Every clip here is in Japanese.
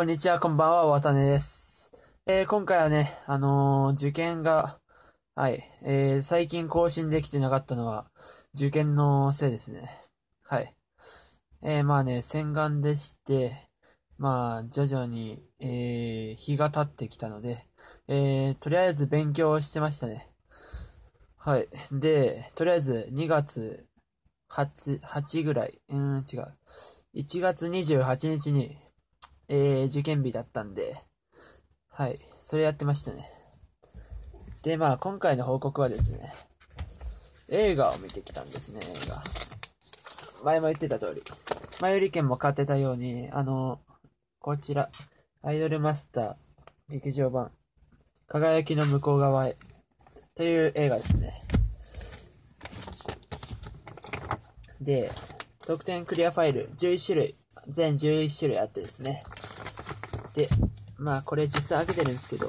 こんにちは、こんばんは、渡根です。今回はね、受験が、はい、最近更新できてなかったのは、受験のせいですね。はい。まあね、洗顔でして、まあ、徐々に、日が経ってきたので、とりあえず勉強してましたね。はい。で、とりあえず、2月8ぐらい、1月28日に、受験日だったんで、はい、それやってましたね。で、まあ、今回の報告はですね、映画を見てきたんですね、映画。前も言ってた通り。前売り券も買ってたように、こちら、アイドルマスター劇場版、輝きの向こう側へ、という映画ですね。で、特典クリアファイル11種類、全11種類あってですね。で、まあこれ実際開けてるんですけど、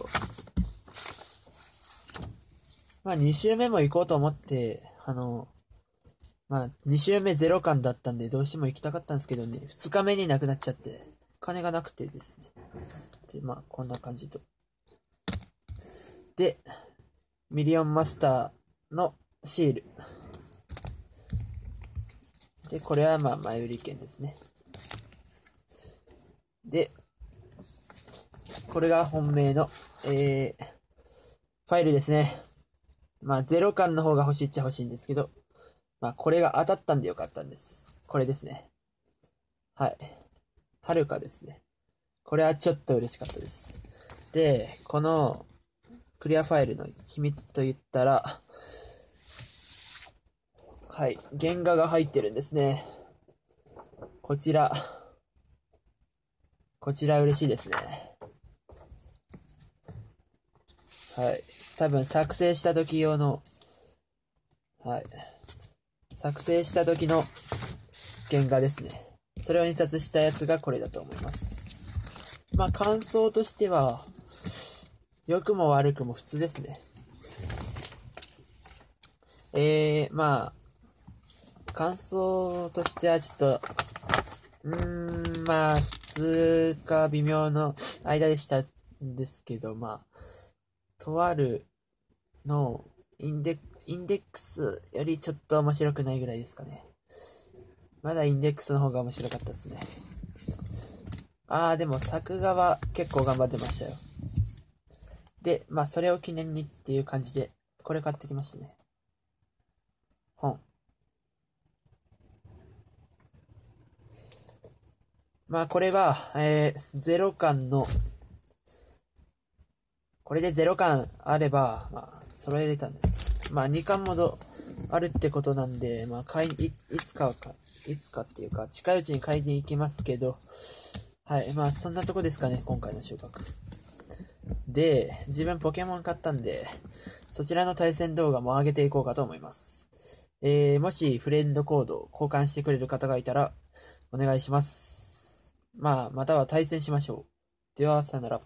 まあ2週目も行こうと思って、まあ2週目0巻だったんでどうしても行きたかったんですけどね、2日目になくなっちゃって、金がなくてですね。で、まあこんな感じと。で、ミリオンマスターのシール。で、これはまあ前売り券ですね。で、これが本命の、ファイルですね。まあ、0巻の方が欲しいっちゃ欲しいんですけど、まあ、これが当たったんでよかったんです。これですね。はい。はるかですね。これはちょっと嬉しかったです。で、この、クリアファイルの秘密と言ったら、はい、原画が入ってるんですね。こちら嬉しいですね。はい。多分作成した時用の、はい。作成した時の原画ですね。それを印刷したやつがこれだと思います。まあ感想としては、良くも悪くも普通ですね。まあ、感想としてはちょっと、まあ、普通か微妙の間でしたんですけど、まあ、とあるのインデックスよりちょっと面白くないぐらいですかね。まだインデックスの方が面白かったですね。ああ、でも作画は結構頑張ってましたよ。で、まあ、それを記念にっていう感じで、これ買ってきましたね。本。まあこれは、0巻の、これで0巻あれば、まあ揃えれたんですけど、まあ2巻ほどあるってことなんで、まあいつかっていうか、近いうちに買いに行きますけど、はい、まあそんなとこですかね、今回の収穫。で、自分ポケモン買ったんで、そちらの対戦動画も上げていこうかと思います。もしフレンドコードを交換してくれる方がいたら、お願いします。まあ、または対戦しましょう。では、さよなら。